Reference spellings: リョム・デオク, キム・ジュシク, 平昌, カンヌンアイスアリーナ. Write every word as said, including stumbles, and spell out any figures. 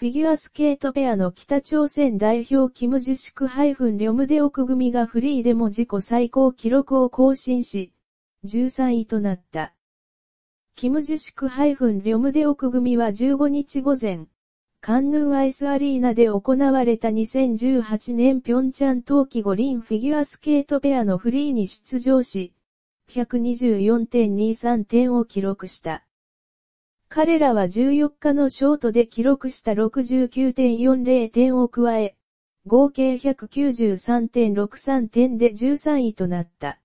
フィギュアスケートペアの北朝鮮代表キム・ジュシク-リョムデオク組がフリーでも自己最高記録を更新し、じゅうさんいとなった。キム・ジュシク-リョムデオク組はじゅうごにち午前、カンヌンアイスアリーナで行われたにせんじゅうはちねん平昌冬季五輪フィギュアスケートペアのフリーに出場し、ひゃくにじゅうよんてんにさんてんを記録した。彼らはじゅうよっかのショートで記録した ろくじゅうきゅうてんよんじゅってんを加え、合計 ひゃくきゅうじゅうさんてんろくじゅうさんてんでじゅうさんいとなった。